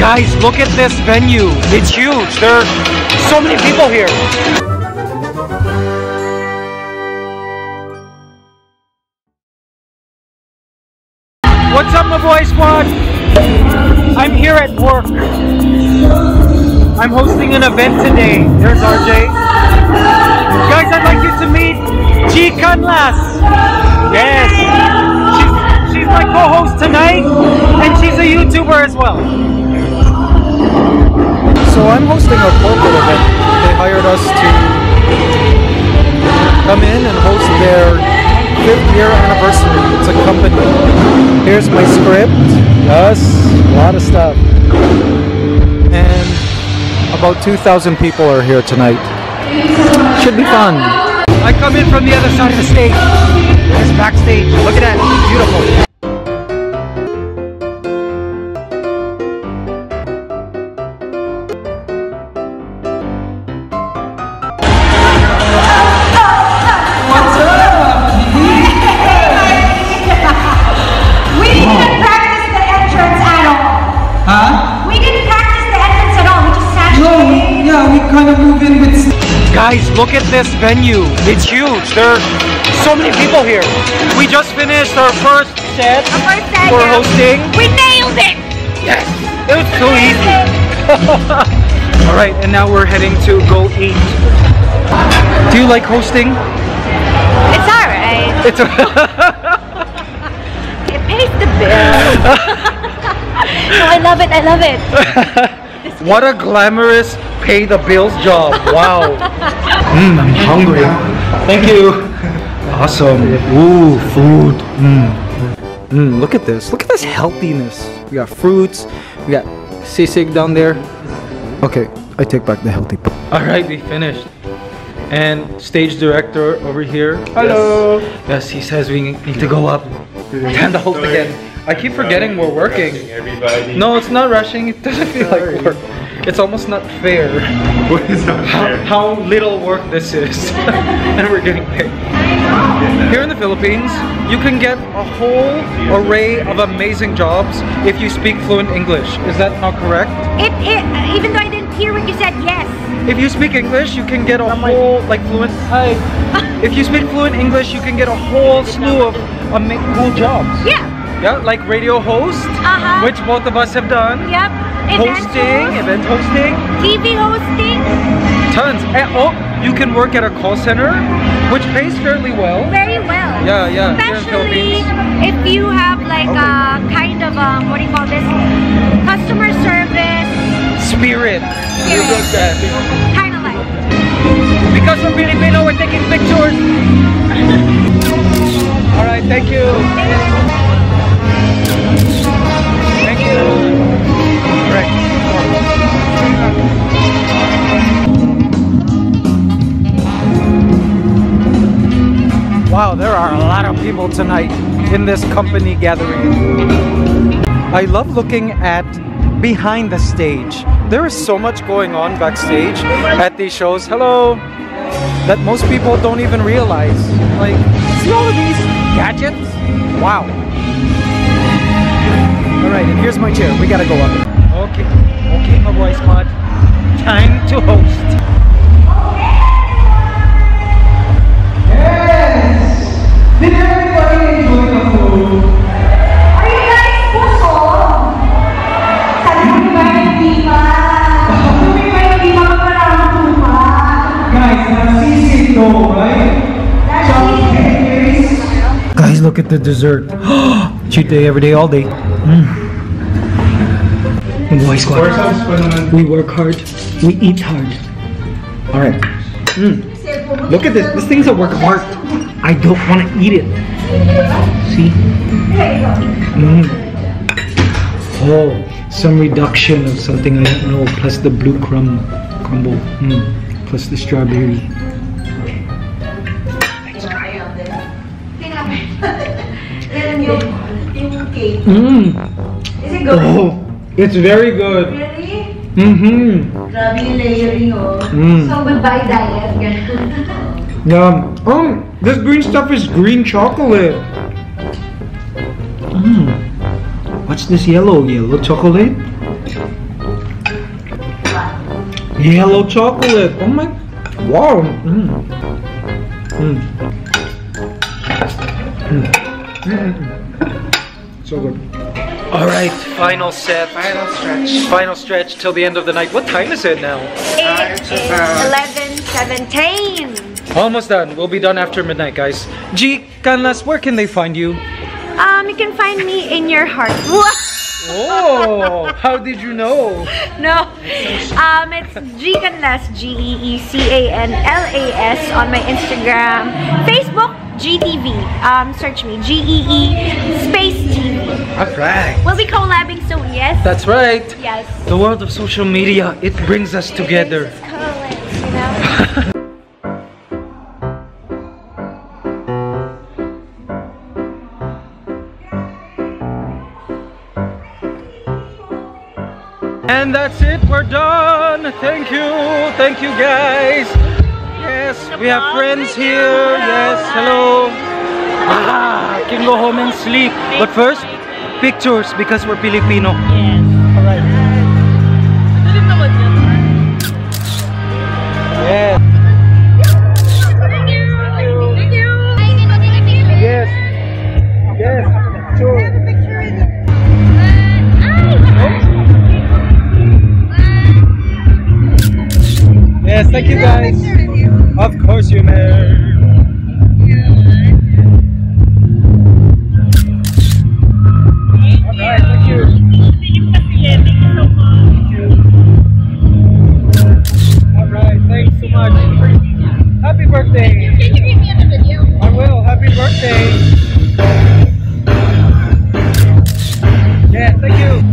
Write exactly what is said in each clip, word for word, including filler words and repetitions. Guys, look at this venue. It's huge. There are so many people here. What's up, Mabuhay Squad? I'm here at work. I'm hosting an event today. There's R J. Guys, I'd like you to meet Gee Canlas. Yes. She's, she's my co-host tonight, and she's a YouTuber as well. So I'm hosting a corporate event. They hired us to come in and host their fifth year anniversary. It's a company. Here's my script. Yes, a lot of stuff. And about two thousand people are here tonight. Should be fun. I come in from the other side of the stage. It's backstage. Look at that. It's beautiful. Guys, look at this venue. It's huge. There are so many people here. We just finished our first set. Our first set. We're hosting. We nailed it. Yes. It was so easy. All right, and now we're heading to go eat. Do you like hosting? It's all right. It's a it pays the bill. No, I love it. I love it. What a glamorous pay the bills job. Wow. Mm, I'm hungry. Thank you. Awesome. Ooh, food. Mm. Mm, look at this. Look at this healthiness. We got fruits. We got sisig down there. Okay, I take back the healthy. Alright, we finished. And stage director over here. Hello. Yes, yes, he says we need to go up. Time to host again. I keep forgetting we're working. No, it's not rushing. It doesn't feel like work. It's almost not fair. What is not fair? How, how little work this is. And we're getting paid. Here in the Philippines, you can get a whole array of amazing jobs if you speak fluent English. Is that not correct? It, it, even though I didn't hear what you said, yes. If you speak English, you can get a whole, like, fluent... Hi. If you speak fluent English, you can get a whole slew of cool jobs. Yeah. Yeah, like radio host, uh-huh. Which both of us have done. Yep. Event hosting, host. event hosting. T V hosting. Tons. And, oh, you can work at a call center, which pays fairly well. Very well. Yeah, yeah. Especially if you have like okay. a kind of, um, what do you call this? Customer service. Spirit. You look that. Kind of like. Because we're Filipino, we're taking pictures. All right, thank you. Thank you. Wow, there are a lot of people tonight in this company gathering. I love looking at behind the stage. There is so much going on backstage at these shows. Hello! That most people don't even realize. Like, see all of these gadgets? Wow. Alright, and here's my chair. We gotta go up. Okay, okay, my boy Squad. Time to host. Yes! Did everybody enjoy the food? Are you guys puso? Sabi ba yung tipa? Sabi ba yung tipa para ang tupa? Guys, nasisip though, right? Guys, look at the dessert. Cheat day, every day, all day. Mm. Mabuhay Squad. We work hard. We eat hard. All right. Mm. Look at this. This thing's a work of art. I don't want to eat it. See? Mm. Oh, some reduction of something I don't know. Plus the blue crumb crumble. Mm. Plus the strawberry. Let's try it. Mm. Is it good? Oh. It's very good. Really? Mm-hmm. Grabe layering, oh. Mm. So goodbye diet. Yum. Oh, this green stuff is green chocolate. Mm. What's this yellow? Yellow chocolate? Yellow chocolate. Oh my. Wow. Mm. Mm. Mm. Mm. So good. All right, final set. Final stretch. Final stretch till the end of the night. What time is it now? It is eleven seventeen. Almost done. We'll be done after midnight, guys. Gee Canlas, where can they find you? Um, you can find me in your heart. Oh, how did you know? No, um, it's Gee Canlas, G E E C A N L A S on my Instagram. Facebook, G T V. Um, search me, G E E space T V. All right. We'll be collabing soon, yes? That's right. Yes. The world of social media, it brings us together. It brings us college, you know? And that's it, we're done. Thank you, thank you guys. Yes, we have friends here. Yes, hello. Ah, I can go home and sleep. But first, pictures because we're Filipino. Yes. All right. Yes. Thank you. Thank you. Yes. Yes. Sure. Yes, thank you guys. Of course you may. Alright, thank you. Alright, thanks so much. Happy birthday. Can you give me another video? I will. Happy birthday. Yeah, thank you.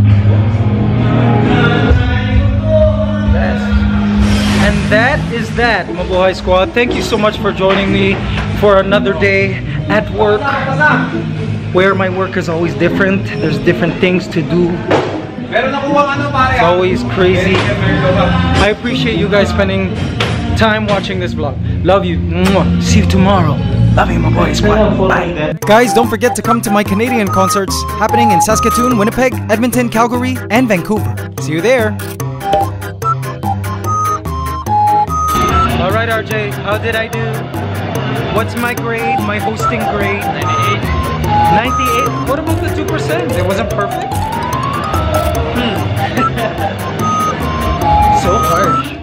Yes. And that is that, Mabuhay Squad. Thank you so much for joining me for another day at work, where my work is always different. There's different things to do. It's always crazy. I appreciate you guys spending time watching this vlog. Love you. See you tomorrow. Love you, Mabuhay Squad. Bye. Guys, don't forget to come to my Canadian concerts happening in Saskatoon, Winnipeg, Edmonton, Calgary, and Vancouver. See you there. Alright R J, how did I do? What's my grade, my hosting grade? ninety-eight. ninety-eight? What about the two percent? It wasn't perfect? Hmm. So harsh.